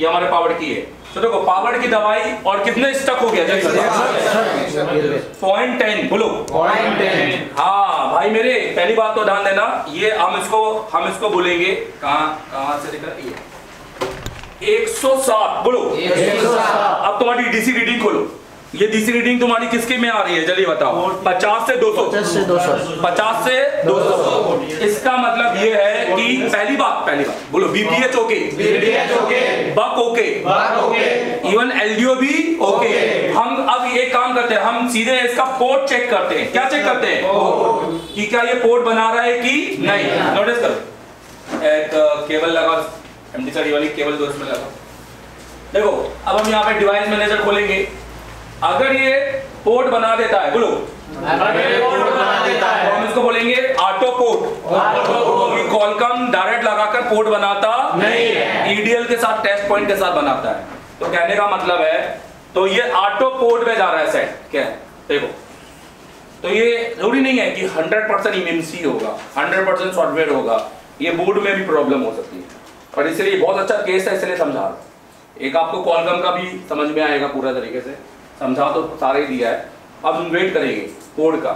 ये हमारे पावर की है। तो देखो पावर की दवाई और कितने स्टक हो गया 0.10 बोलो 0.10। हाँ भाई मेरे पहली बात तो ध्यान देना, ये हम इसको बोलेंगे कहाँ से लेकर ये 107 बोलो 107। अब तुम्हारी डीसी रीडिंग खोलो, ये डीसी रीडिंग तुम्हारी किसके में आ रही है जल्दी बताओ 50 से 200। इसका मतलब ये है कि पहली बात बोलो BPH okay, buck okay, even LDO भी ओके। हम अब एक काम करते हैं, हम सीधे इसका पोर्ट चेक करते हैं। क्या चेक करते हैं कि क्या ये पोर्ट बना रहा है कि नहीं। नोटिस करो एक केबल लगा, एमडी सर ये वाली केबल दो इसमें लगा। देखो अब हम यहाँ पे डिवाइस मैनेजर खोलेंगे, अगर ये पोर्ट बना देता है बोलो हम इसको बोलेंगे ऑटो पोर्ट। कॉलकॉम डायरेक्ट लगाकर पोर्ट बनाता नहीं है, ईडीएल के साथ टेस्ट पॉइंट के साथ बनाता है। तो कहने का मतलब है तो ये ऑटो पोर्ट पे जा रहा है सेट क्या देखो। तो ये जरूरी नहीं है कि 100% ईएमसी होगा, 100% सॉफ्टवेयर होगा, ये बोर्ड में भी प्रॉब्लम हो सकती है। और इसलिए बहुत अच्छा केस है, इसलिए समझा एक आपको कॉलकॉम का भी समझ में आएगा पूरा तरीके से समझा तो सारे दिया है। अब हम वेट करेंगे पोर्ट का।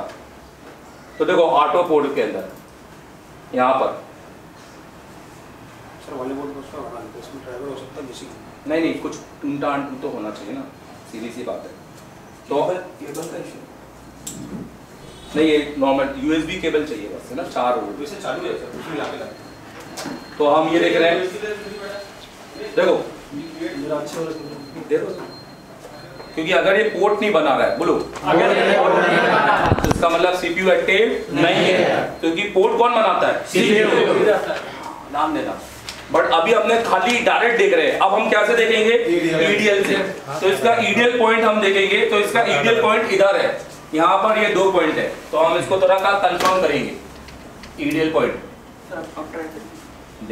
तो देखो ऑटो पोर्ट के अंदर यहाँ पर सर ड्राइवर हो सकता है नहीं कुछ टूटा तो होना चाहिए ना, सीधी सी बात है। तो केबल का इशू नहीं, ये नॉर्मल यूएसबी केबल चाहिए बस है ना, 4 वोल्ट से चालू है सर। तो हम ये देख रहे हैं देखो क्योंकि अगर ये पोर्ट नहीं बना रहा है बोलो अगर इसका मतलब सीपीयू एक्टिव नहीं है, क्योंकि पोर्ट कौन बनाता है सीपीयू नाम देना। बट अभी हमने खाली डायरेक्ट देख रहे हैं, अब हम कैसे देखेंगे ईडीएल से। तो इसका ईडीएल पॉइंट हम देखेंगे, तो इसका ईडीएल पॉइंट इधर है, यहाँ पर ये 2 पॉइंट है। तो हम इसको थोड़ा सा कंफर्म करेंगे ईडीएल पॉइंट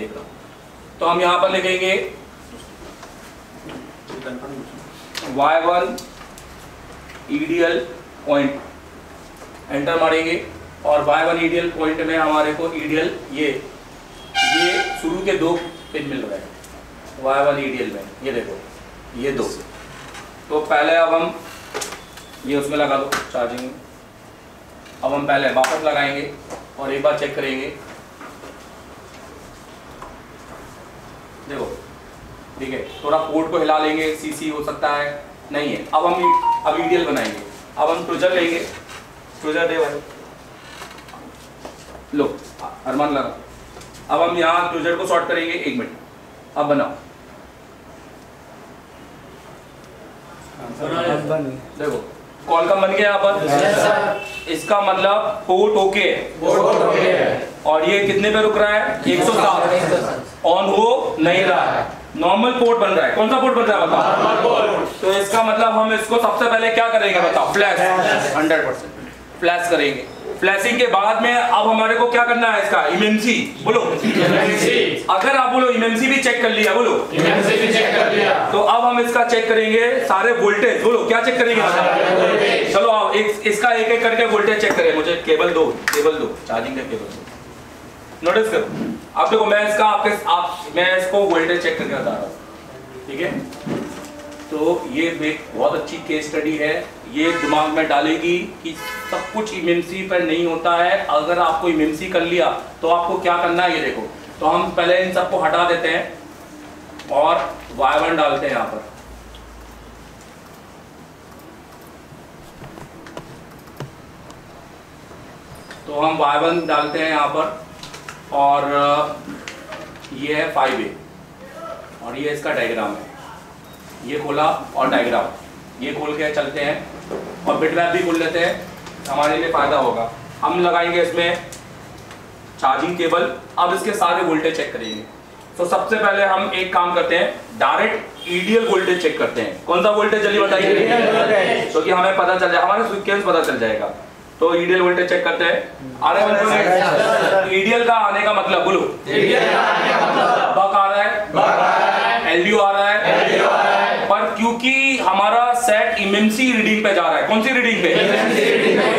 देख रहा। तो हम यहाँ पर लिखेंगे Y1 EDL पॉइंट एंटर मारेंगे और Y1 EDL पॉइंट में हमारे को EDL ये शुरू के 2 पिन मिल रहे हैं Y1 EDL में, ये देखो ये 2। तो पहले अब हम ये उसमें लगा दो चार्जिंग में, अब हम पहले वापस लगाएंगे और एक बार चेक करेंगे। देखो ठीक है थोड़ा पोर्ट को हिला लेंगे, सीसी हो सकता है नहीं है। अब हम अब ईडीएल बनाएंगे, अब हम ट्रूजर लेंगे, ट्रूजर दे भाई लो अरमान लगा। अब हम यहाँ ट्रूजर को शॉर्ट करेंगे 1 मिनट अब बनाओ देखो कॉलकॉम बन गया यहाँ पर। इसका मतलब पोर्ट ओके है और ये कितने पे रुक रहा है 107 ऑन हो नहीं रहा है, नॉर्मल पोर्ट बन रहा है। कौन सा पोर्ट बन रहा है बताओ। तो इसका मतलब हम इसको सबसे पहले क्या करेंगे बताओ फ्लैश 100% फ्लैश करेंगे। फ्लैशिंग के बाद में अब हमारे को क्या करना है इसका एमएमसी बोलो एमएमसी। अगर आप बोलो एमएमसी भी चेक कर लिया बोलो एमएमसी भी चेक कर लिया। तो अब हम इसका चेक करेंगे सारे वोल्टेज बोलो क्या चेक करेंगे। चलो आओ इसका एक एक करके वोल्टेज चेक करें। मुझे केबल दो चार्जिंग का केबल दो। नोटिस करो आप देखो मैं इसका मैं इसको वोल्टेज चेक करके बता रहा हूँ ठीक है। तो ये एक बहुत अच्छी केस स्टडी है, ये दिमाग में डालेगी कि सब कुछ एमएमसी पर नहीं होता है। अगर आपको एमएमसी कर लिया तो आपको क्या करना है ये देखो। तो हम पहले इन सबको हटा देते हैं और Y1 डालते हैं यहाँ पर। तो हम Y1 डालते हैं यहाँ पर और ये है 5A और ये इसका डायग्राम है। ये खोला और डायग्राम ये खोल के चलते हैं और बिटमैप भी खोल लेते हैं, हमारे लिए फ़ायदा होगा। हम लगाएंगे इसमें चार्जिंग केबल, अब इसके सारे वोल्टेज चेक करेंगे। तो सबसे पहले हम एक काम करते हैं डायरेक्ट ईडीएल वोल्टेज चेक करते हैं। कौन सा वोल्टेज जल्दी बताइए क्योंकि हमें पता चल जाए, हमारे सीक्वेंस पता चल जाएगा। तो ईडीएल वोल्टेज चेक करते हैं। ईडीएल का आने का मतलब बोलो बक आ रहा है एलडीओ आ रहा है, पर क्योंकि हमारा सेट एमएमसी रीडिंग पे जा रहा है। कौन सी रीडिंग पे?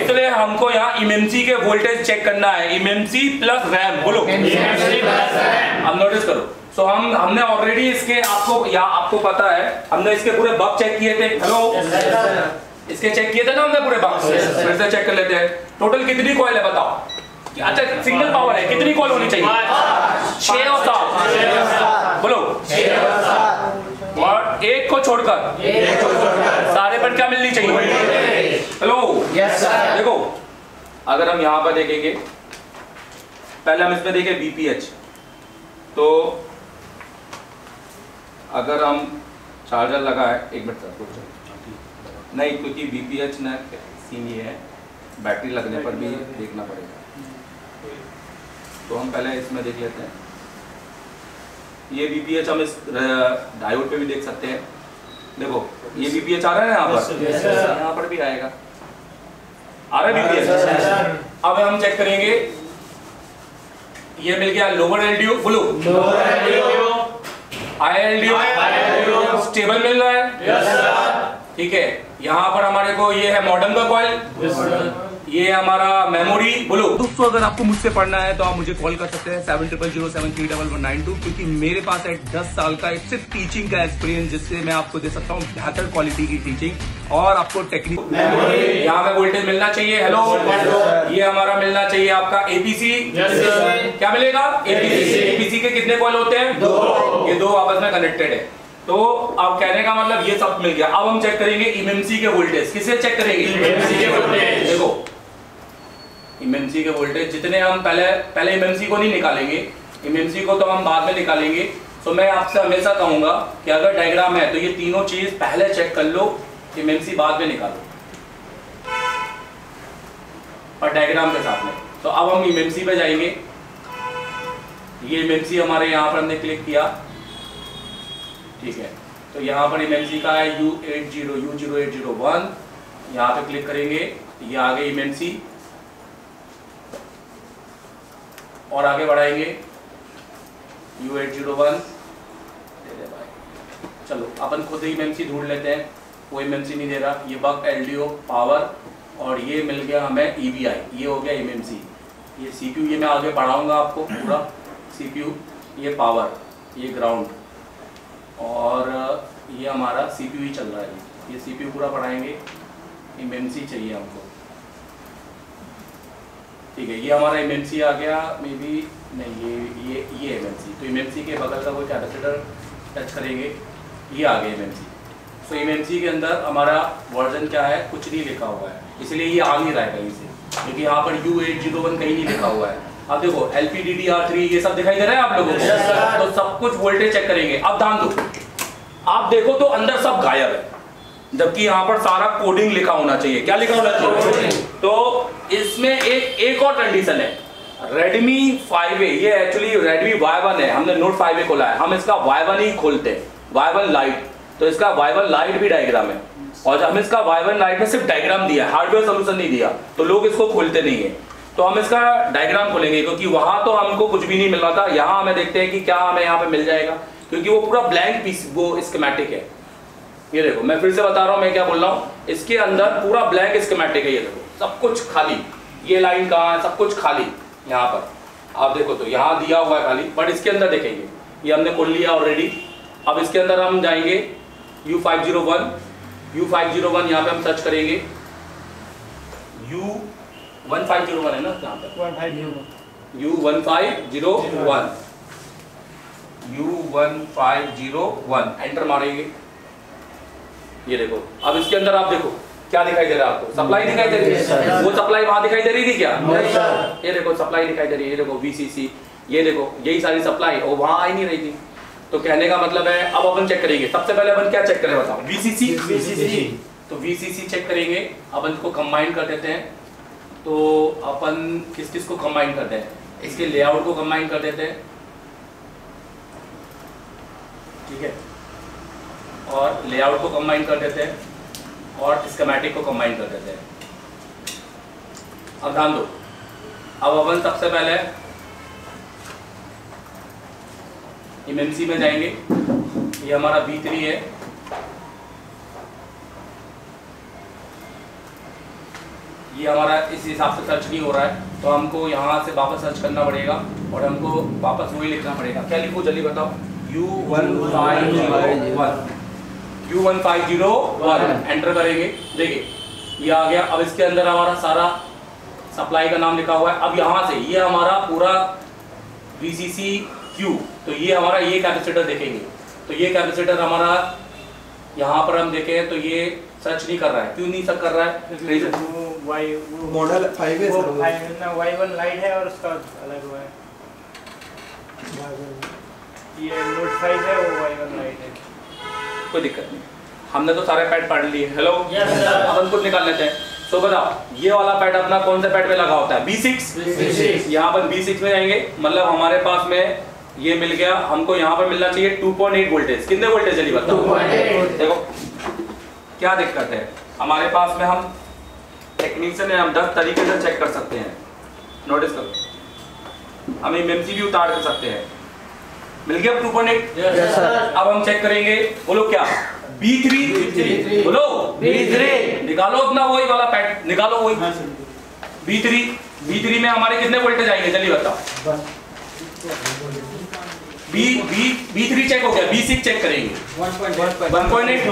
इसलिए हमको यहाँ एमएमसी के वोल्टेज चेक करना है। एमएमसी प्लस रैम बोलो, हम नोटिस करो। सो हमने ऑलरेडी इसके आपको पता है, हमने इसके पूरे बग चेक किए थे। हेलो, इसके चेक किए थे ना हमने पूरे बग। फिर से चेक कर लेते हैं। टोटल कितनी कॉइल है बताओ? अच्छा, सिंगल पावर है। कितनी कॉल होनी चाहिए? 6 और 7 बोलो। 6 और 1 को छोड़कर सारे पर क्या मिलनी चाहिए? हेलो, देखो अगर हम यहाँ पर देखेंगे, पहले हम इसमें देखें बीपीएच। तो अगर हम चार्जर लगाए, एक मिनट सर, नहीं क्योंकि बीपीएच ना सीन ये है, बैटरी लगने पर भी देखना पड़ेगा। तो हम पहले इसमें देख लेते हैं। ये बीपीएच हम इस डायोड पे भी देख सकते हैं। देखो ये बीपीएच आ रहा है ना यहाँ पर, यहाँ पर भी आएगा, आ रहा है बीपीएच। अब हम चेक करेंगे, ये मिल गया lower LDO blue, high LDO stable मिल रहा है, ठीक है। यहाँ पर हमारे को ये है मॉडर्न का कॉइल, ये हमारा मेमोरी बोलो। दोस्तों अगर आपको मुझसे पढ़ना है तो आप मुझे कॉल कर सकते हैं 7007031192, क्योंकि मेरे पास है 10 साल का सिर्फ टीचिंग का एक्सपीरियंस, जिससे मैं आपको दे सकता हूँ बेहतर क्वालिटी की टीचिंग और आपको टेक्निक। यहाँ पे वोल्टेज मिलना चाहिए। हेलो, ये हमारा मिलना चाहिए आपका एबीसी। क्या मिलेगा? एबीसी। एबीसी के कितने कॉल होते हैं? 2। ये 2 आपस में कनेक्टेड है। तो अब कहने का मतलब ये सब मिल गया। अब हम चेक करेंगे एमएमसी के वोल्टेज। किसे चेक करेंगे? एमएमसी के वोल्टेज। देखो एमएमसी के वोल्टेज जितने हम पहले एमएमसी को नहीं निकालेंगे, एमएमसी को तो हम बाद में निकालेंगे। तो मैं आपसे हमेशा कहूंगा कि अगर डायग्राम है तो ये तीनों चीज पहले चेक कर लो, एमएमसी बाद में निकालो, और डायग्राम के साथ में। तो अब हम एमएमसी पे जाएंगे। ये एमएमसी हमारे यहाँ पर हमने क्लिक किया, ठीक है। तो यहाँ पर एमएमसी का है U0801, यहाँ पे क्लिक करेंगे, ये आ गई एमएमसी। और आगे बढ़ाएंगे U801, चलो अपन खुद ही एमएमसी ढूंढ लेते हैं। वो एमएमसी नहीं दे रहा। ये बक LDO पावर, और ये मिल गया हमें EVI, ये हो गया एमएमसी। ये CPU, ये मैं आगे पढ़ाऊंगा आपको पूरा CPU। ये पावर, ये ग्राउंड, और ये हमारा CPU ही चल रहा है। ये CPU पूरा पढ़ाएंगे। एमएमसी चाहिए हमको, ठीक है। ये हमारा एमएमसी आ गया, मे बी नहीं, ये एमएमसी। तो एमएमसी के बगल का वो कैपेसिटर टच करेंगे, ये आ गया एमएमसी। सो एमएमसी के अंदर हमारा वर्जन क्या है? कुछ नहीं लिखा हुआ है, इसलिए ये आ नहीं रहा है कहीं से, क्योंकि यहाँ पर U801 कहीं नहीं लिखा हुआ है। अब देखो LPDDR3 ये सब दिखाई दे रहा है आप लोगों को। तो सब कुछ वोल्टेज चेक करेंगे। अब ध्यान दो, आप देखो तो अंदर सब गायब है, जबकि यहाँ पर सारा कोडिंग लिखा होना चाहिए। क्या लिखा होना चाहिए? तो इसमें एक और कंडीशन है, रेडमी 5A। ये एक्चुअली रेडमी Y1 है, हमने नोट 5A खोला है, हम इसका Y1 ही खोलते हैं, Y1 लाइट। तो इसका Y1 लाइट भी डायग्राम है, और हम इसका Y1 लाइट में सिर्फ डायग्राम दिया, हार्डवेयर सोल्यूशन नहीं दिया, तो लोग इसको खोलते नहीं है। तो हम इसका डायग्राम खोलेंगे, क्योंकि वहां तो हमको कुछ भी नहीं मिल रहा था। यहाँ हमें देखते हैं कि क्या हमें यहाँ पे मिल जाएगा, क्योंकि वो पूरा ब्लैंक पीस वो स्कीमेटिक है। ये देखो, मैं फिर से बता रहा हूँ, मैं क्या बोल रहा हूँ, इसके अंदर पूरा ब्लैंक स्कीमेटिक है। ये देखो सब कुछ खाली, ये लाइन कहाँ है, सब कुछ खाली। यहाँ पर आप देखो तो यहाँ दिया हुआ है खाली, बट इसके अंदर देखेंगे, ये हमने खोल लिया ऑलरेडी। अब इसके अंदर हम जाएंगे U501, यहाँ पे हम सर्च करेंगे U1501 है ना, यहाँ पर U1501 एंटर मारेंगे। ये देखो, अब इसके अंदर आप देखो क्या दिखाई दे रहा है आपको? सप्लाई दिखाई दे रही है। वो सप्लाई वहां दिखाई दे रही थी क्या? ये देखो सप्लाई दिखाई दे रही है, ये देखो VCC, ये देखो यही सारी सप्लाई, और वहां आ ही नहीं रही थी। तो कहने का मतलब है, अब अपन चेक करेंगे। सबसे पहले अपन क्या चेक करें बताओ? VCC। तो VCC चेक करेंगे। अपन इसको कंबाइन कर देते हैं। तो अपन किस किस को कंबाइन करते हैं? इसके लेआउट को कंबाइन कर देते हैं, ठीक है, और लेआउट को कंबाइन कर देते हैं, और स्कीमेटिक को कंबाइन कर देते हैं। अब ध्यान दो, अब अपन सबसे पहले एमएमसी में जाएंगे। ये हमारा B3 है, ये हमारा इस हिसाब से सर्च नहीं हो रहा है, तो हमको यहाँ से वापस सर्च करना पड़ेगा और हमको वापस वही लिखना पड़ेगा। क्या लिखूँ जल्दी बताओ, U1501 एंटर करेंगे। देखिए ये आ गया। अब इसके अंदर हमारा सारा सप्लाई का नाम लिखा हुआ है। अब यहाँ से ये हमारा पूरा VCCQ, तो ये हमारा ये कैपेसिटर देखेंगे, तो ये कैपेसिटर हमारा यहाँ पर हम देखें तो ये सर्च नहीं कर रहा है। क्यों नहीं सर्च कर रहा है? मॉडल 5 है सर, Y1 लाइट है और उसका अलग हुआ है, ये नोट 5 है, वो Y1 लाइट है। कोई दिक्कत नहीं, हमने तो सारे पैड पढ़ लिए। हेलो, अब हम कुछ निकाल लेते हैं। तो बताओ ये वाला पैड अपना कौन से पैड पे लगा होता है? B6। यहाँ पर B6 में जाएंगे, मतलब हमारे पास में ये मिल गया। हमको यहाँ पर मिलना चाहिए 2.8 वोल्टेज। कितने वोल्टेज चली बताओ? देखो क्या दिक्कत है हमारे पास में, हम टेक्नीशियन है, हम 10 तरीके से चेक कर सकते हैं। नोटिस करो, हम MMC भी उतार कर सकते हैं। मिल गया 2.8। अब हम चेक करेंगे, बोलो क्या? B3। बोलो B3। निकालो अपना वही वाला पैड, निकालो वही B3 में हमारे कितने वोल्टेज आएंगे जल्दी बताओ। B3 चेक हो गया, B6 चेक करेंगे 1.8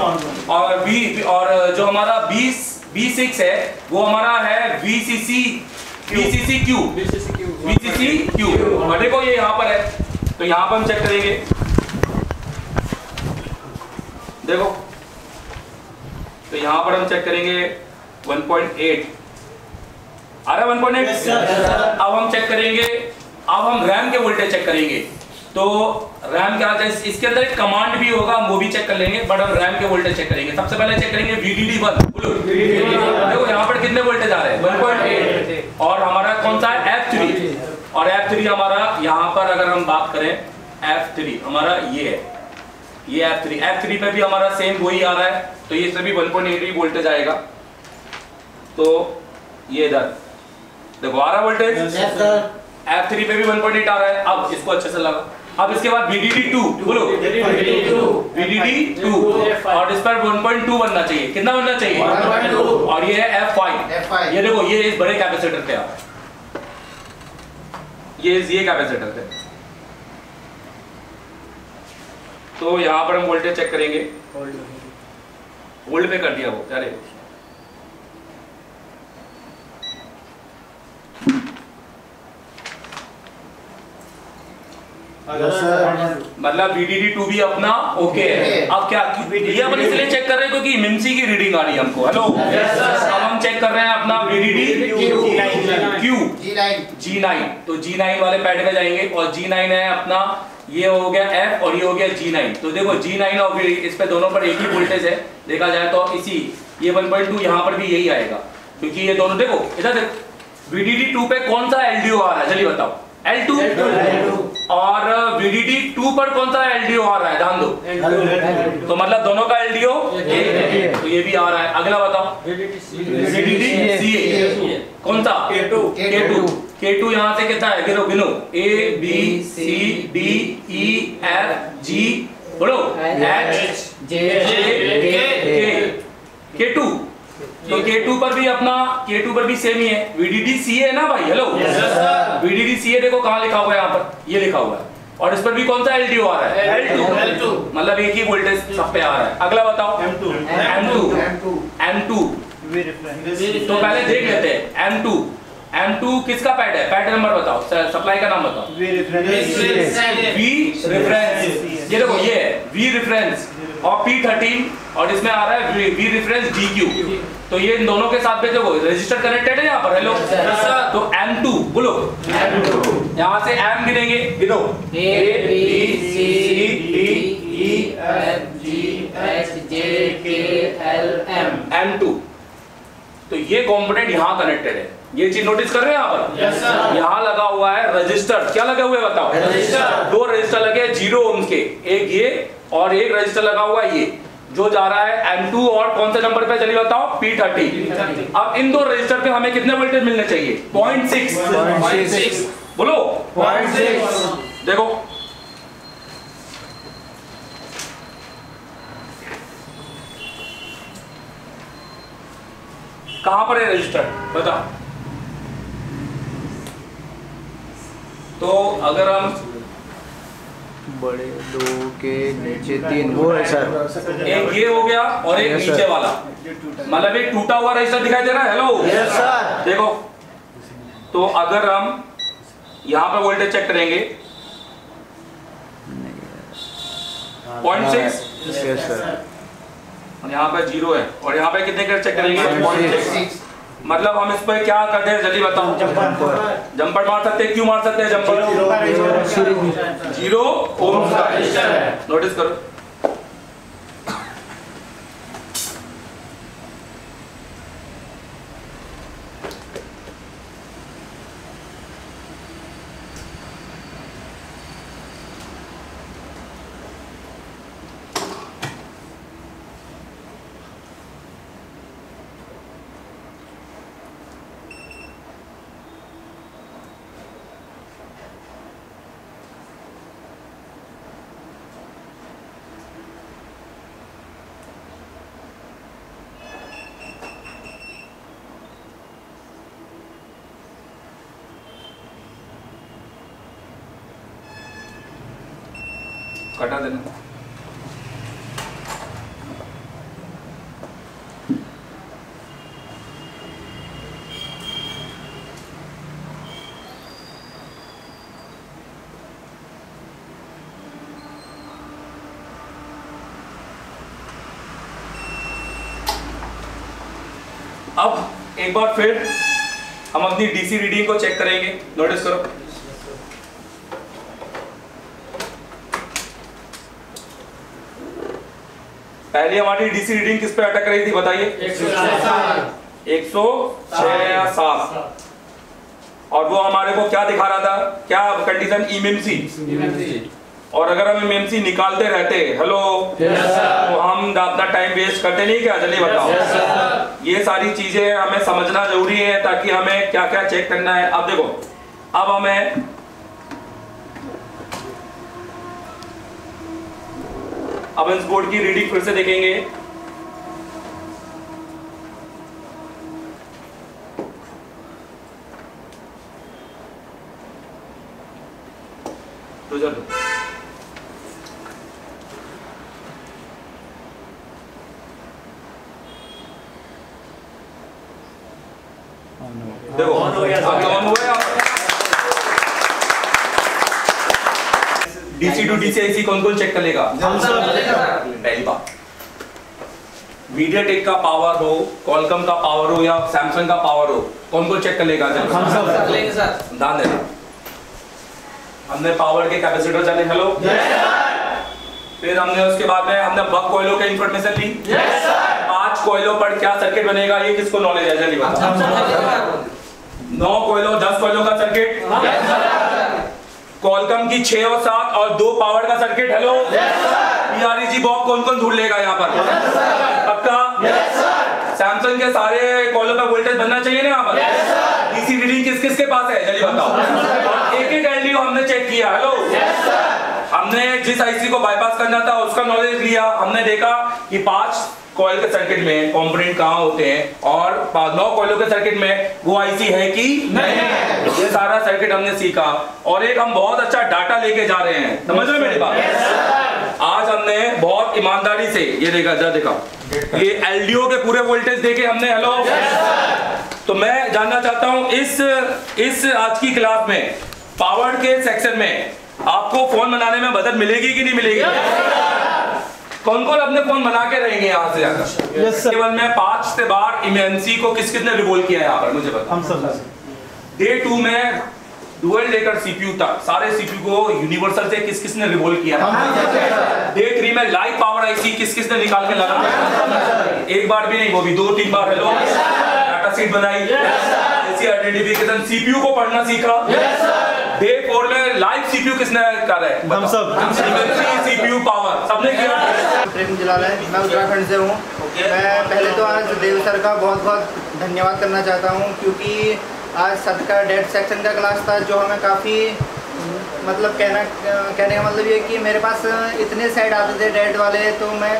और जो हमारा B6 है वो हमारा है VCCQ। देखो ये यहाँ पर है, तो यहाँ पर हम चेक करेंगे। देखो तो यहाँ पर हम चेक करेंगे 1.8 आ रहा है 1.8। अब हम चेक करेंगे, अब हम रैम के वोल्टेज चेक करेंगे। तो रैम क्या है, इसके अंदर एक कमांड भी होगा, हम वो भी चेक कर लेंगे, बट हम रैम के वोल्टेज चेक करेंगे। सबसे पहले चेक करेंगे VDD1। देखो यहाँ पर कितने वोल्टेज आ रहे हैं, 1.8। और हमारा कौन सा है? F3। और F3 हमारा यहाँ पर अगर हम बात करें, F3 हमारा ये है, ये F3 पे भी हमारा सेम वही आ रहा है, तो ये सभी 1.8 वोल्टेज आएगा। तो ये इधर देखो आ रहा वोल्टेज F3 पे भी 1.8 आ रहा है। अब इसको अच्छे से लगा। अब इसके बाद VDD2, बोलो VDD2, और इस पर 1.2 बनना चाहिए। कितना बनना चाहिए? और ये है F5। ये देखो ये इस बड़े कैपेसिटर पे आ रहा है, ये कैपेसिटर थे। तो यहाँ पर हम वोल्टेज चेक करेंगे, होल्ड पे कर दिया वो। अरे मतलब VDD2 भी अपना ओके है। अब क्या ये अपन इसलिए चेक कर रहे हैं क्योंकि MMC की रीडिंग आ रही है हमको। हेलो, अब हम चेक कर रहे हैं अपना VDD G9। तो G9 वाले पैड में जाएंगे और G9 है अपना, ये हो गया F और ये हो गया G9। तो देखो G9 और इस पे दोनों पर एक ही वोल्टेज है। देखा जाए तो इसी ये 1.2 यहाँ पर भी यही आएगा, क्योंकि ये दोनों देखो इधर। देखो VDD2 पे कौन सा LDO आ रहा है जल्दी बताओ? L2। और VDD2 पर कौन सा LDO आ रहा है? ध्यान दो, तो मतलब दोनों का LDO तो ये भी आ रहा है। अगला बताओ VDD कौन सा? K2। यहाँ से कितना है गिनो गिनो, ABCDEFG, बोलो H J K। तो K2 पर भी सेम ही है, VDD-C है ना भाई। हेलो, VDD-C देखो कहाँ लिखा हुआ है, यहाँ पर ये लिखा हुआ है। और इस पर भी कौन सा LDO आ रहा है? L2। मतलब एक ही वोल्टेज सब पे आ रहा है। अगला बताओ M2। तो पहले देख लेते हैं M2 किसका पैड है? पैड नंबर बताओ, सप्लाई का नाम बताओ। V reference. ये देखो ये है V रेफरेंस और P13 और इसमें आ रहा है V रेफरेंस DQ। तो ये इन दोनों के साथ पे देखो रजिस्टर कनेक्टेड है यहाँ पर। हेलो, तो M2 बोलो। यहाँ से M गिनेंगे, गिनो ABCDEFGHJKLM। तो ये कॉम्पोनेंट यहाँ कनेक्टेड है। ये चीज नोटिस कर रहे हैं आप? यहाँ लगा हुआ है रजिस्टर। क्या लगे हुए बताओ? रजिस्टर। दो रजिस्टर लगे 0 ohms के, एक ये और एक रजिस्टर लगा हुआ है ये, जो जा रहा है M2 और कौन से नंबर पे चली बताओ? P30। अब इन दो रजिस्टर पे हमें कितने वोल्टेज मिलने चाहिए? 0.6। बोलो 0.6। देखो कहां पर है रजिस्टर बताओ। तो अगर हम बड़े दो के नीचे तीन वो है सर, एक ये हो गया और एक नीचे वाला, मतलब एक टूटा हुआ रजिस्टर दिखाई दे रहा है। हेलो यस सर, देखो तो अगर हम यहाँ पर वोल्टेज चेक करेंगे 0.6 यस सर, और यहाँ पे 0 है और यहाँ पे कितने कर चेक करेंगे, मतलब हम इस पर क्या करते हैं जल्दी बताओ। जम्पर मार सकते हैं, क्यों मार सकते हैं जम्पर, 0 ओम का रजिस्टर है। नोटिस करो कटा देना। अब एक बार फिर हम अपनी डीसी रीडिंग को चेक करेंगे। नोटिस करो पहले हमारी डीसी रीडिंग किस पे अटक रही थी बताइए, 107 और वो हमारे को क्या दिखा रहा था, क्या कंडीशन, एमएमसी। और अगर हम एमएमसी निकालते रहते हेलो तो हम अपना टाइम वेस्ट करते नहीं क्या, जल्दी बताओ। ये सारी चीजें हमें समझना जरूरी है ताकि हमें क्या क्या चेक करना है। अब देखो अब हमें अब इस बोर्ड की रीडिंग फिर से देखेंगे। तो चलो देखो ऑन हो गया, डीसी टू डीसी कौन कौन चेक करेगा, पहली बात मीडियाटेक का पावर हो, कॉलकॉम का पावर हो या सैमसंग का पावर हो, कौन कौन चेक करेगा, ध्यान देना। हमने पावर के कैपेसिटर जाने हेलो, फिर हमने उसके बाद में हमने बक कॉइलों के इंफॉर्मेशन ली, 5 कॉइलों पर क्या सर्किट बनेगा ये किसको नॉलेज है जल्दी बताओ, 9 कॉइलों 10 कॉइलों का सर्किट, कॉलकॉम की 6 और 7 और 2 पावर का सर्किट हेलो, PREG बॉक्स कौन कौन ढूंढ लेगा यहाँ पर, पक्का सैमसंग के सारे कॉलम पर वोल्टेज बनना चाहिए ना यहाँ पर। डीसी रीडिंग किस किस के पास है जल्दी बताओ, एक एक LDO हमने चेक किया हेलो, हमने जिस आईसी को बाईपास करना था उसका नॉलेज लिया, हमने देखा कि 5 कॉइल के सर्किट में कंपोनेंट कहाँ होते हैं और 9 कॉइलों के सर्किट में वो आईसी है कि नहीं, ये सारा सर्किट हमने सीखा। और एक हम बहुत अच्छा डाटा लेके जा रहे हैं, समझ रहे मेरी बात। आज हमने बहुत ईमानदारी से ये देखा जा देखा ये एलडीओ के पूरे वोल्टेज देके हमने हेलो। तो मैं जानना चाहता हूँ इस आज की क्लास में पावर के सेक्शन में आपको फोन बनाने में मदद मिलेगी कि नहीं मिलेगी, कौन कौन अपने फोन बना के रहेंगे यहाँ से जाकर। केवल मैं 5 से 12 एमएमसी को किस किसने रिवॉल्व किया है यहाँ पर मुझे बताओ। हम सब Day 2 में डुअल लेकर CPU तक सारे CPU को यूनिवर्सल से किस किसने रिवॉल्व किया है। Day 3 में लाइव पावर आईसी किस किसने निकाल के लगा, एक बार भी नहीं वो भी 2-3 बार हेलो, डाटा सीट बनाई, ऐसी आइडेंटिफिकेशन CPU को पढ़ना सीखा। Day 4 में लाइव CPU किसने कर रहा है, हम सब CPU पावर सबने किया। प्रेम जलाल है, मैं उत्तराखंड से हूँ। मैं पहले तो आज देव सर का बहुत बहुत धन्यवाद करना चाहता हूँ क्योंकि आज सर का डेट सेक्शन का क्लास था जो हमें काफ़ी मतलब कहने का मतलब ये कि मेरे पास इतने साइड आते थे डेट वाले, तो मैं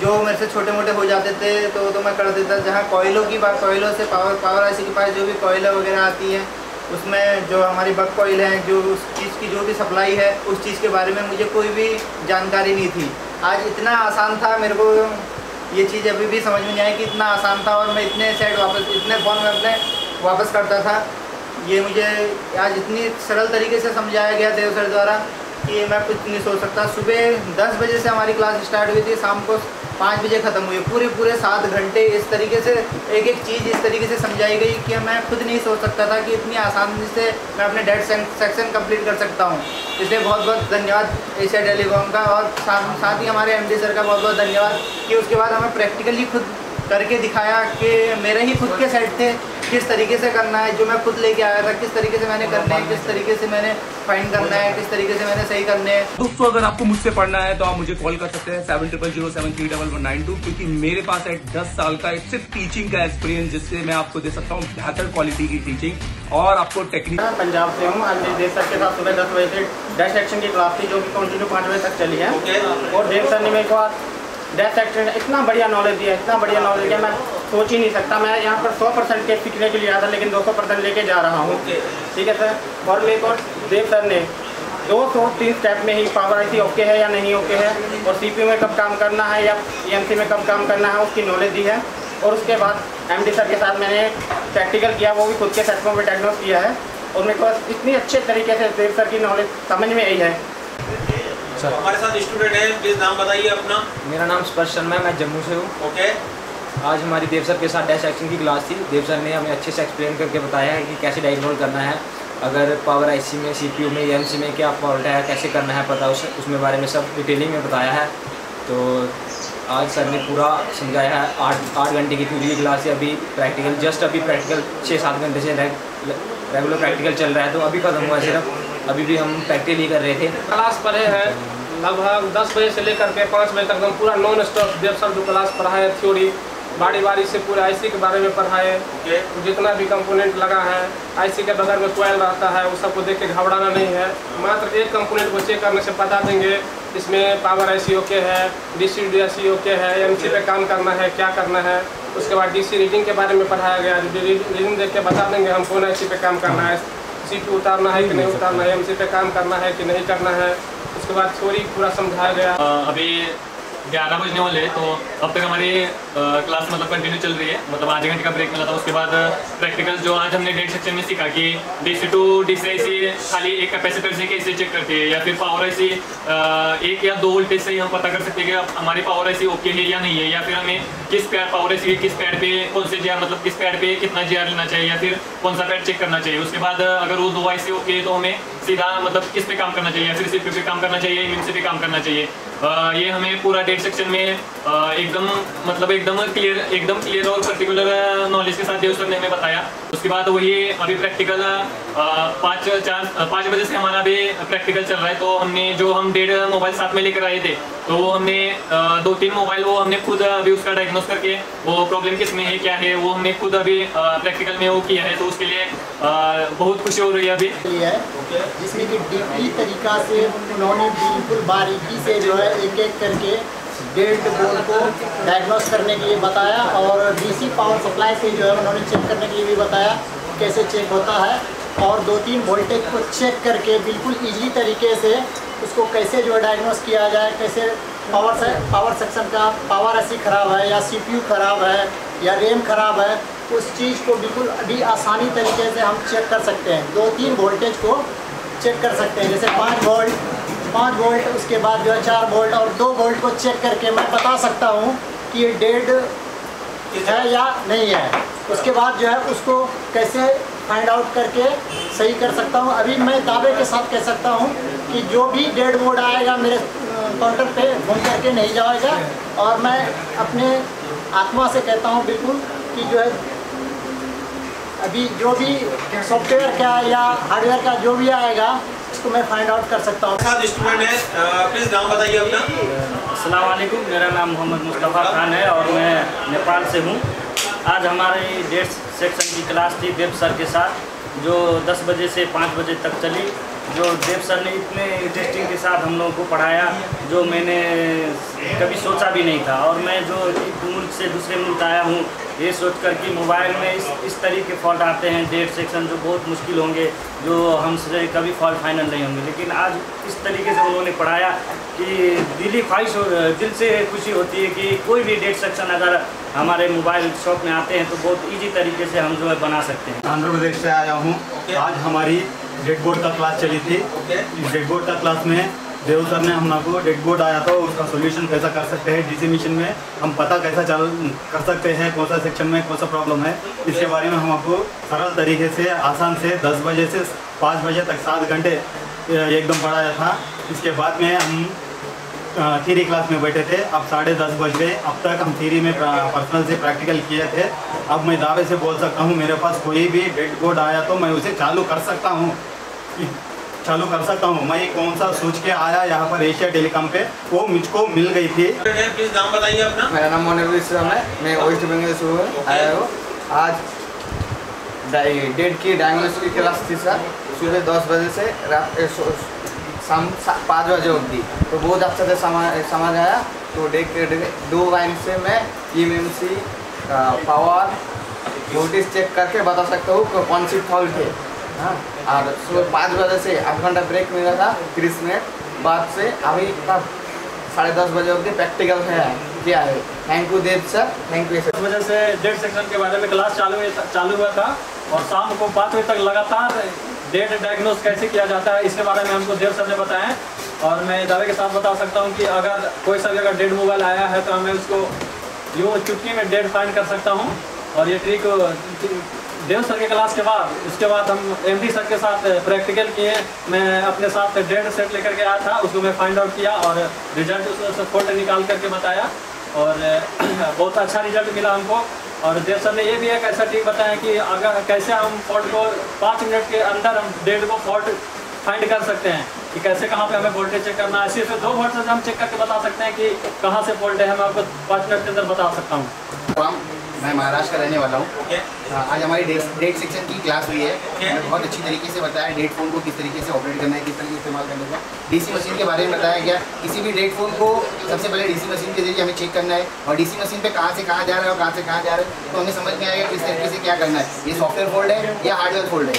जो मेरे से छोटे मोटे हो जाते थे तो मैं कर देता। जहाँ कोयलों की बात, कोयलों से पावर आईसी के पास जो भी कोयला वगैरह आती है उसमें जो हमारी बग कोयल है, जो उस चीज़ की जो भी सप्लाई है उस चीज़ के बारे में मुझे कोई भी जानकारी नहीं थी। आज इतना आसान था, मेरे को ये चीज़ अभी भी समझ में नहीं आई कि इतना आसान था और मैं इतने सेट वापस, इतने फॉर्म अपने वापस करता था। ये मुझे आज इतनी सरल तरीके से समझाया गया देव सर द्वारा कि मैं कुछ नहीं सोच सकता। सुबह 10 बजे से हमारी क्लास स्टार्ट हुई थी, शाम को 5 बजे ख़त्म हुई। पूरे 7 घंटे इस तरीके से एक एक चीज़ इस तरीके से समझाई गई कि मैं खुद नहीं सोच सकता था कि इतनी आसानी से मैं अपने डेट सेक्शन कंप्लीट कर सकता हूँ। इसलिए बहुत बहुत धन्यवाद एशिया टेलीकॉम का, और साथ ही हमारे एमडी सर का बहुत बहुत धन्यवाद कि उसके बाद हमें प्रैक्टिकली खुद करके दिखाया कि मेरे ही खुद के सेट थे, किस तरीके से करना है, जो मैं खुद लेके आया था किस तरीके से मैंने करना है, किस तरीके से मैंने फाइन करना है, किस तरीके से मैंने सही करने हैं। दोस्तों अगर आपको मुझसे पढ़ना है तो आप मुझे कॉल कर सकते हैं 7007073192, क्योंकि मेरे पास है 10 साल का एक सिर्फ टीचिंग का एक्सपीरियंस, जिससे मैं आपको दे सकता हूँ बेहतर क्वालिटी की टीचिंग और आपको टेक्निक। पंजाब से हूँ, देव सर के साथ सुबह 10 बजे से डेट सेक्शन की क्लास थी जो कि कंटिन्यू 5 बजे तक चली है, और देव सर ने मेरे को डेट सेक्शन इतना बढ़िया नॉलेज दिया मैं सोच ही नहीं सकता। मैं यहाँ पर 100% के सीखने के लिए आया था लेकिन 200% लेके जा रहा हूँ। ठीक है सर, और मेरे को देव सर ने 203 स्टेप में ही पावर आईसी ओके है या नहीं ओके है, और सीपीयू में कब काम करना है या ईएमसी में कब काम करना है, उसकी नॉलेज दी है। और उसके बाद एमडी सर के साथ मैंने प्रैक्टिकल किया, वो भी खुद के सेटों में डायग्नोस किया है, और मेरे पास इतनी अच्छे तरीके से देव सर की नॉलेज समझ में आई है। तो हमारे साथ स्टूडेंट है, प्लीज नाम बताइए अपना। मेरा नाम स्पर्श शर्मा है, मैं जम्मू से हूँ। ओके, आज हमारी देव सर के साथ डैश एक्शन की क्लास थी। देव सर ने हमें अच्छे से एक्सप्लेन करके बताया है कि कैसे डायग्नोज करना है, अगर पावर आईसी में, सीपीयू में, ईएमसी में क्या फॉल्ट है, कैसे करना है पता, उसमें बारे में सब डिटेलिंग में बताया है। तो आज सर ने पूरा समझाया है। 8 घंटे की पूरी क्लास है, अभी प्रैक्टिकल अभी प्रैक्टिकल 6-7 घंटे से रेगुलर प्रैक्टिकल चल रहा है, तो अभी ख़त्म हुआ है सिर्फ, अभी भी हम प्रैक्टिकल ही कर रहे थे। क्लास पढ़े हैं लगभग 10 बजे से लेकर के 5 बजे तक, हम पूरा नॉन स्टॉप देव सर जो क्लास पढ़ाए, थ्योरी बारी से पूरे आईसी के बारे में पढ़ाए। जितना भी कंपोनेंट लगा है आईसी के बगैर में कोयल रहता है, उस सबको देख के घबराना नहीं है, मात्र एक कंपोनेंट को चेक करने से बता देंगे इसमें पावर आईसी ओके है, डीसी ओके है, एमसी पे काम करना है, क्या करना है। उसके बाद डीसी रीडिंग के बारे में पढ़ाया गया, रीडिंग देख के बता देंगे हम कौन आईसी पे काम करना है, सीपीयू उतारना है कि नहीं उतारना है, एमसी पे काम करना है कि नहीं करना है। उसके बाद थ्योरी पूरा समझाया गया। अभी 11 बजने वाले हैं, तो अब तक हमारी क्लास मतलब कंटिन्यू चल रही है, मतलब आधे घंटे का ब्रेक मिला था। उसके बाद प्रैक्टिकल जो आज हमने डेट सेक्शन में सीखा कि DC टू DC IC खाली एक कैपेसिटर से कैसे चेक करती है, या फिर पावर आईसी 1 या 2 वोल्टेज से ही हम पता कर सकते हैं कि हमारी पावर आईसी ओके है या नहीं है, या फिर हमें किस पावर आईसी किस पैड पे कौन से जीआर, मतलब किस पैड पे कितना जीआर लेना चाहिए या फिर कौन सा पैड चेक करना चाहिए। उसके बाद अगर वो 2 आईसी ओके है तो हमें सीधा मतलब किस पे काम करना चाहिए, या फिर सीपीयू पे काम करना चाहिए, ईएमसी पे काम करना चाहिए। ये हमें पूरा डेट सेक्शन में एकदम क्लियर और पर्टिकुलर नॉलेज के साथ देव सर ने हमें बताया। उसके बाद वही अभी प्रैक्टिकल 5 बजे से हमारा अभी प्रैक्टिकल चल रहा है, तो हमने जो हम 1.5 मोबाइल साथ में लेकर आए थे, तो वो हमने 2-3 मोबाइल वो हमने खुद अभी उसका डायग्नोस करके वो प्रॉब्लम किस में है क्या है वो हमने खुद अभी प्रैक्टिकल में वो किया है, तो उसके लिए बहुत खुशी हो रही है अभी है, जिसमें कि डीपली तरीका से उन्होंने बिल्कुल बारीकी से जो है एक एक करके डेट बोर्ड को डायग्नोस करने के लिए बताया, और डीसी पावर सप्लाई से जो है उन्होंने चेक करने के लिए भी बताया कैसे चेक होता है, और 2-3 वोल्टेज को चेक करके बिल्कुल ईजी तरीके से उसको कैसे जो है डायग्नोस किया जाए, कैसे पावर सेक्शन का पावर आईसी ख़राब है या सीपीयू ख़राब है या रैम ख़राब है, उस चीज़ को बिल्कुल अभी आसानी तरीके से हम चेक कर सकते हैं। 2-3 वोल्टेज को चेक कर सकते हैं, जैसे 5 वोल्ट, उसके बाद जो है 4 वोल्ट और 2 वोल्ट को चेक करके मैं बता सकता हूँ कि ये डेड है या नहीं है। उसके बाद जो है उसको कैसे फाइंड आउट करके सही कर सकता हूँ। अभी मैं दावे के साथ कह सकता हूँ कि जो भी डेड मोड आएगा मेरे काउंटर पे घूम करके नहीं जाएगा, और मैं अपने आत्मा से कहता हूँ बिल्कुल कि जो है अभी जो भी सॉफ्टवेयर का या हार्डवेयर का जो भी आएगा उसको मैं फाइंड आउट कर सकता हूँ। साथ स्टूडेंट है, प्लीज़ नाम बताइए अपना। अस्सलाम वालेकुम, मेरा नाम मोहम्मद मुस्तफ़ा खान है और मैं नेपाल से हूँ। आज हमारी डेट सेक्शन की क्लास थी देव सर के साथ जो 10 बजे से 5 बजे तक चली। जो देव सर ने इतने इंटरेस्टिंग के साथ हम लोगों को पढ़ाया, जो मैंने कभी सोचा भी नहीं था। और मैं जो एक मुल्क से दूसरे मुल्क आया हूँ ये सोच कर कि मोबाइल में इस तरीके फॉल्ट आते हैं, डेट सेक्शन जो बहुत मुश्किल होंगे, जो हमसे कभी फॉल्ट फाइनल नहीं होंगे, लेकिन आज इस तरीके से उन्होंने पढ़ाया कि दिली ख्वाहिश हो, दिल से खुशी होती है कि कोई भी डेट सेक्शन अगर हमारे मोबाइल शॉप में आते हैं तो बहुत ईजी तरीके से हम जो है बना सकते हैं। आंध्र प्रदेश से आया हूँ। आज हमारी डेट बोर्ड का क्लास चली थी। इस डेट बोर्ड का क्लास में देव सर ने हम लोग को डेट बोर्ड आया था, उसका सोल्यूशन कैसा कर सकते हैं, डीसी मिशन में हम पता कैसा चालू कर सकते हैं, कौन सा सेक्शन में कौन सा प्रॉब्लम है, इसके बारे में हम आपको सरल तरीके से आसान से 10 बजे से 5 बजे तक 7 घंटे एकदम पढ़ाया था। इसके बाद में हम थ्योरी क्लास में बैठे थे। अब 10:30 बज गए। अब तक हम थ्योरी में पर्सनल से प्रैक्टिकल किए थे। अब मैं दावे से बोल सकता हूँ मेरे पास कोई भी डेट बोर्ड आया तो मैं उसे चालू कर सकता हूँ। मैं कौन सा सोच के आया यहाँ पर एशिया टेलीकॉम पे, वो मुझको मिल गई थी। प्लीज नाम बताइए अपना। मेरा नाम मोहन इस्लाम है, मैं वेस्ट बंगाल से आया हूँ। आज डेट की डायग्नोस्टिक की क्लास थी सर, सुबह 10 बजे से शाम 5 बजे होती, तो बहुत अच्छा से समझ आया। तो डेट 2 लाइन से मैं EMC पावर वोल्टेज चेक करके बता सकता हूँ कौन सी फॉल्ट है। और सुबह 5 बजे से आधा घंटा ब्रेक मिला था, 30 मिनट बाद से अभी तक 10:30 बजे होती प्रैक्टिकल है क्या है। Thank you Dev sir, thank you sir. 10 बजे से डेट सेक्शन के बारे में क्लास चालू हुआ था और शाम को 5 बजे तक लगातार डेट डायग्नोस कैसे किया जाता है इसके बारे में हमको देव सर ने बताया। और मैं दावे के साथ बता सकता हूं कि अगर कोई सा भी अगर डेट मोबाइल आया है तो मैं उसको यूँ चुटकी में डेट फाइंड कर सकता हूं। और ये ट्रिक देव सर के क्लास के बाद हम MD सर के साथ प्रैक्टिकल किए। मैं अपने साथ डेट सेट लेकर के आया था, उसको मैं फाइंड आउट किया और रिजल्ट फोल्ट निकाल करके बताया और बहुत अच्छा रिजल्ट मिला हमको। और देव सर ने ये भी एक ऐसा ट्रिक बताया कि अगर कैसे हम फॉल्ट को 5 मिनट के अंदर हम डेट को फॉल्ट फाइंड कर सकते हैं कि कैसे कहाँ पे हमें वोल्टेज चेक करना है। सिर्फ 2 वोल्ट से हम चेक करके बता सकते हैं कि कहाँ से वोल्टेज है। मैं आपको 5 मिनट के अंदर बता सकता हूँ। मैं महाराष्ट्र का रहने वाला हूँ। आज हमारी डेट सेक्शन की क्लास हुई है। बहुत अच्छी तरीके से बताया डेट फोन को किस तरीके से ऑपरेट करना है, किस तरीके से इस्तेमाल करने का। DC मशीन के बारे में बताया गया, किसी भी डेट फोन को सबसे पहले DC मशीन के जरिए हमें चेक करना है और DC मशीन पे कहाँ से कहाँ जा रहा है और कहाँ से कहाँ जा रहा है, तो हमें समझ में आएगा किस तरीके से क्या करना है, ये सॉफ्टवेयर फोल्ड है या हार्डवेयर फोल्ड है।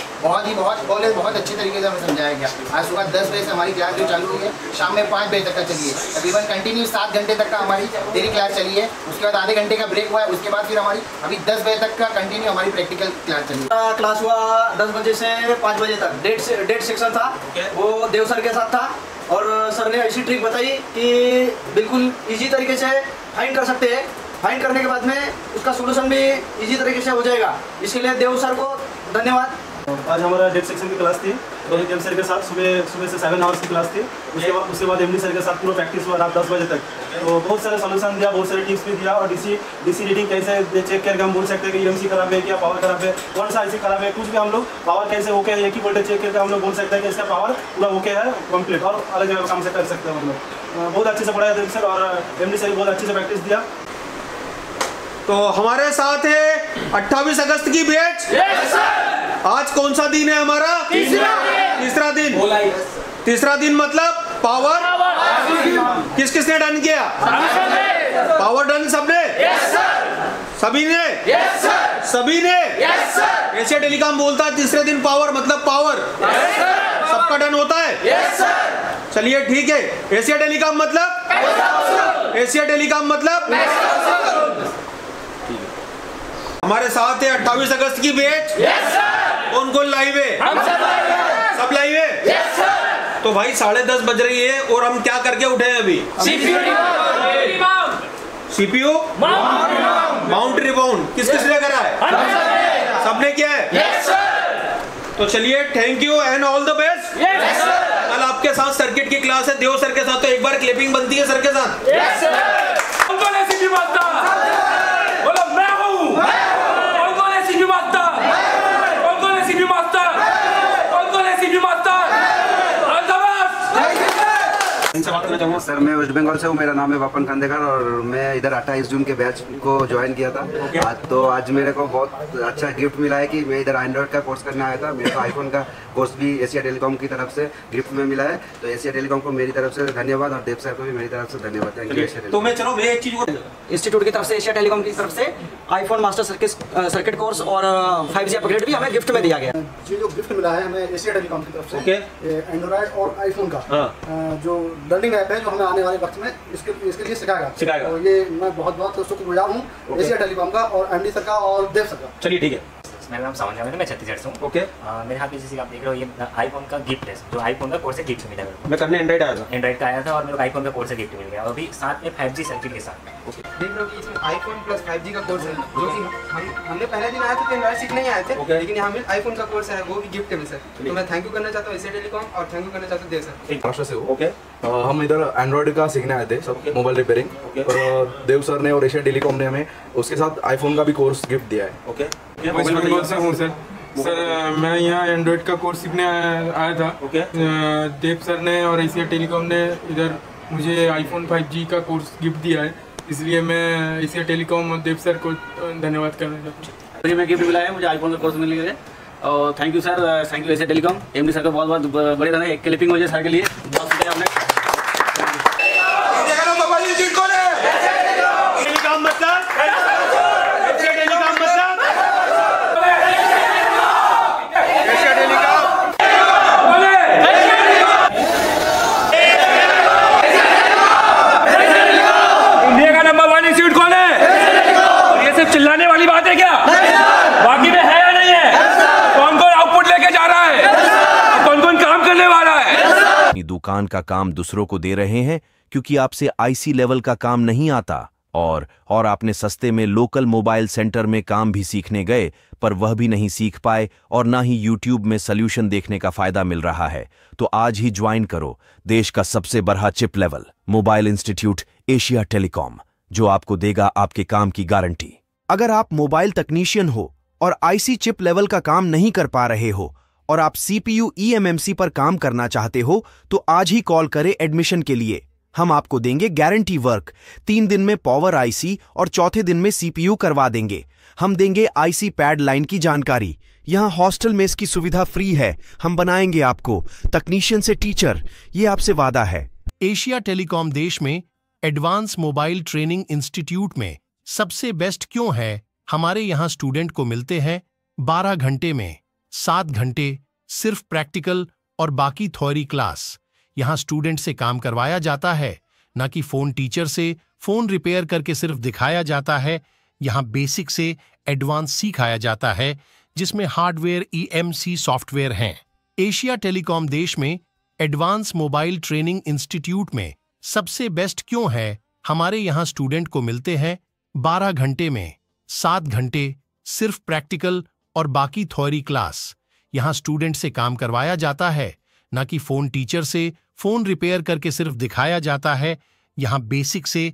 बहुत अच्छे तरीके से हमें समझाया गया। आज सुबह 10 बजे से हमारी क्लास जो चालू हुई है, शाम में 5 बजे तक का चली है। तकरीबन कंटिन्यू 7 घंटे तक का हमारी डेली क्लास चली है। उसके बाद आधे घंटे का ब्रेक हुआ है, उसके बाद फिर हमारी अभी 10 बजे तक का कंटिन्यू हमारी प्रैक्टिकल क्लास चली। क्लास हुआ 10 बजे से 5 बजे तक। डेट सेक्शन था वो देव सर के साथ था और सर ने ऐसी ट्रिक बताई कि बिल्कुल इजी तरीके से फाइंड कर सकते हैं। फाइंड करने के बाद में उसका सोल्यूशन भी इजी तरीके से हो जाएगा। इसके लिए देव सर को धन्यवाद। आज हमारा डेट सेक्शन की क्लास थी रोहित एम सर के साथ। सुबह से 7 आवर्स की क्लास थी। उसके बाद MD सर के साथ पूरा प्रैक्टिस हुआ रात 10 बजे तक। तो बहुत सारे सोल्यूशन दिया, बहुत सारे टिप्स भी दिया और DC रीडिंग कैसे चेक करके हम बोल सकते हैं कि EMC खराब है क्या, पावर खराब है, कौन सा IC खराब है, कुछ भी हम लोग पावर कैसे ओके है, एक ही वोल्टेज चेक करके हम लोग बोल सकते हैं कि इसका पावर पूरा ओके है कम्प्लीट और अलग जगह काम से कर सकते हैं हम लोग। बहुत अच्छे से पढ़ाया देव सर और MD सर बहुत अच्छे से प्रैक्टिस दिया। तो हमारे साथ है 28 अगस्त की बैच। आज कौन सा दिन है हमारा? तीसरा दिन मतलब पावर किसने डन किया? पावर डन सबने, सभी ने एशिया टेलीकॉम बोलता है तीसरे दिन पावर मतलब पावर सबका डन होता है। चलिए ठीक है। एशिया टेलीकॉम मतलब हमारे साथ है 28 अगस्त की बैच। कौन लाइव है? हम सब लाइव है। तो भाई 10:30 बज रही है और हम क्या करके उठे हैं अभी? CPU माउंट रिबाउंड किसने करा है? सबने किया है। तो चलिए thank you and all the best. कल आपके साथ सर्किट की क्लास है देव सर के साथ, तो एक बार क्लिपिंग बनती है सर के साथ। करना चाहूँगा? सर मैं वेस्ट बंगाल से हूँ, मेरा नाम है वापन खंडेकर और मैं इधर 28 जून के बैच को ज्वाइन किया था। तो आज मेरे को बहुत अच्छा गिफ्ट मिला है कि मैं इधर एंड्रॉइड का कोर्स करने आया था, मेरे को आईफोन का कोर्स भी एशिया टेलीकॉम की तरफ से गिफ्ट में मिला है। तो एशिया टेलीकॉम को मेरी तरफ से धन्यवाद और देव सर को भी मेरी तरफ से धन्यवाद। Thank you. तो मैं चलो मैं एक चीज़ इंस्टीट्यूट की तरफ से एशिया टेलीकॉम की तरफ से आईफोन मास्टर सर्किट कोर्स और 5G अपग्रेड भी हमें गिफ्ट में दिया गया। जी जो गिफ्ट मिला है हमें एशिया टेलीकॉम की तरफ से एंड्रॉइड और आईफोन का जो लर्निंग ऐप है जो हमें आने वाले वक्त में इसके लिए सिखाएगा। और ये मैं बहुत बहुत शुक्रगुजार हूँ एशिया टेलीकॉम का और एमडी सर का और देव सर का। चलिए ठीक है। मेरा नाम सावन जावेद, मैं छत्तीसगढ़ से हूँ। ओके मेरे हाथ में जैसे आप देख रहे हो ये आईफोन का गिफ्ट है जो आईफोन का कोर्स से गिफ्ट मिला है। मैं करने एंड्रॉइड का आया था और मेरे को आईफोन का कोर्स से गिफ्ट मिल गया और अभी साथ में 5G सर्किट के साथ में। ओके देख रहे हो कि इसमें आईफोन प्लस 5G का कोर्स है जो कि हमने पहले दिन आया था एंड्रॉइड सीखने ही आए थे, लेकिन यहाँ में आईफोन का कोर्स है वो भी गिफ्ट में। सर तो मैं थैंक यू करना चाहता हूँ एशिया टेलीकॉम और थैंक यू करना चाहता हूँ देव सर। महाराष्ट्र से हो। ओके हम इधर एंड्रॉइड का सीखने आए थे सब मोबाइल रिपेयरिंग और देव सर ने और एशिया टेलीकॉम ने हमें उसके साथ आईफोन का भी कोर्स गिफ्ट दिया है। ओके वेस्ट बंगाल से हूँ सर। सर मैं यहाँ एंड्रॉइड का कोर्स सीखने आया था। देव सर ने और एशिया टेलीकॉम ने इधर मुझे आईफोन 5G का कोर्स गिफ्ट दिया है, इसलिए मैं एशिया टेलीकॉम और देव सर को धन्यवाद करना चाहता हूँ। मैं गिफ्ट मिला है मुझे आईफोन का कोर्स मिलने के लिए और thank you sir, thank you Asia Telecom MD sir का बहुत बहुत बड़े धन्यवाद। एक क्लिपिंग मुझे सर के लिए बहुत शुक्रिया आपने। चिल्लाने वाली बात है क्या? बाकी में है या नहीं है? कौन कौन आउटपुट लेके जा रहा है? कौन कौन काम करने वाला है? अपनी दुकान का काम दूसरों को दे रहे हैं क्योंकि आपसे आईसी लेवल का काम नहीं आता और आपने सस्ते में लोकल मोबाइल सेंटर में काम भी सीखने गए पर वह भी नहीं सीख पाए और ना ही यूट्यूब में सोल्यूशन देखने का फायदा मिल रहा है। तो आज ही ज्वाइन करो देश का सबसे बड़ा chip level mobile institute Asia Telecom जो आपको देगा आपके काम की गारंटी। अगर आप मोबाइल तकनीशियन हो और आईसी चिप लेवल का काम नहीं कर पा रहे हो और आप सीपीयू ईएमएमसी पर काम करना चाहते हो तो आज ही कॉल करें एडमिशन के लिए। हम आपको देंगे गारंटी वर्क, 3 दिन में पावर आईसी और चौथे दिन में सीपीयू करवा देंगे। हम देंगे आईसी पैड लाइन की जानकारी। यहाँ हॉस्टल में इसकी सुविधा फ्री है। हम बनाएंगे आपको तकनीशियन से टीचर, ये आपसे वादा है। एशिया टेलीकॉम देश में एडवांस मोबाइल ट्रेनिंग इंस्टीट्यूट में सबसे बेस्ट क्यों है? हमारे यहाँ स्टूडेंट को मिलते हैं 12 घंटे में 7 घंटे सिर्फ प्रैक्टिकल और बाकी थ्योरी क्लास। यहाँ स्टूडेंट से काम करवाया जाता है, ना कि फ़ोन टीचर से फ़ोन रिपेयर करके सिर्फ दिखाया जाता है। यहाँ बेसिक से एडवांस सिखाया जाता है जिसमें हार्डवेयर EMC सॉफ्टवेयर हैं। एशिया टेलीकॉम देश में एडवांस मोबाइल ट्रेनिंग इंस्टीट्यूट में सबसे बेस्ट क्यों है? हमारे यहाँ स्टूडेंट को मिलते हैं 12 घंटे में 7 घंटे सिर्फ प्रैक्टिकल और बाकी थ्योरी क्लास। यहाँ स्टूडेंट से काम करवाया जाता है, ना कि फ़ोन टीचर से फ़ोन रिपेयर करके सिर्फ दिखाया जाता है। यहाँ बेसिक से।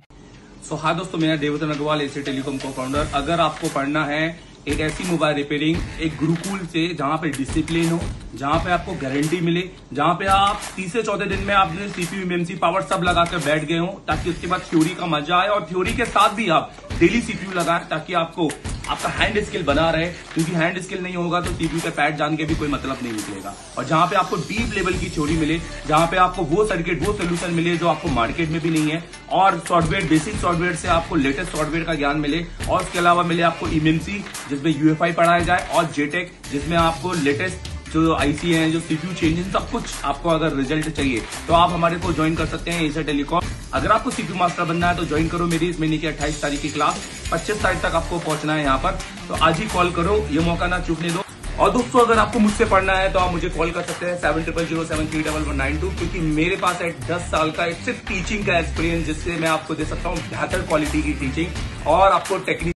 हाय दोस्तों, मैं देवतन अग्रवाल एशिया टेलीकॉम को फाउंडर। अगर आपको पढ़ना है एक ऐसी मोबाइल रिपेयरिंग एक गुरुकुल से जहाँ पे डिसिप्लिन हो, जहाँ पे आपको गारंटी मिले, जहाँ पे आप 3 से 14 दिन में आपने CPU MMC पावर सब लगाकर बैठ गए हो ताकि उसके बाद थ्योरी का मजा आए और थ्योरी के साथ भी आप डेली CPU लगाएं ताकि आपको आपका हैंड स्किल बना रहे, क्योंकि हैंड स्किल नहीं होगा तो CPU का पैड जान के भी कोई मतलब नहीं निकलेगा। और जहाँ पे आपको डीप लेवल की थ्योरी मिले, जहाँ पे आपको वो सर्किट वो सोल्यूशन मिले जो आपको मार्केट में भी नहीं है और सॉफ्टवेयर बेसिक सॉफ्टवेयर से आपको लेटेस्ट सॉफ्टवेयर का ज्ञान मिले और उसके अलावा मिले आपको EMC जिसमें UFI पढ़ाया जाए और JTAG जिसमें आपको लेटेस्ट जो आईसी है जो CPU चेंजेस सब कुछ आपको अगर रिजल्ट चाहिए तो आप हमारे को ज्वाइन कर सकते हैं एशिया टेलीकॉम। अगर आपको CPU मास्टर बनना है तो ज्वाइन करो मेरी इस महीने की 28 तारीख की क्लास, 25 तारीख तक आपको पहुंचना है यहाँ पर। तो आज ही कॉल करो, ये मौका ना चूकने दो। और दोस्तों अगर आपको मुझसे पढ़ना है तो आप मुझे कॉल कर सकते हैं 7007031192 क्योंकि मेरे पास है 10 साल का सिर्फ टीचिंग का एक्सपीरियंस जिससे मैं आपको दे सकता हूँ बेहतर क्वालिटी की टीचिंग और आपको टेक्निक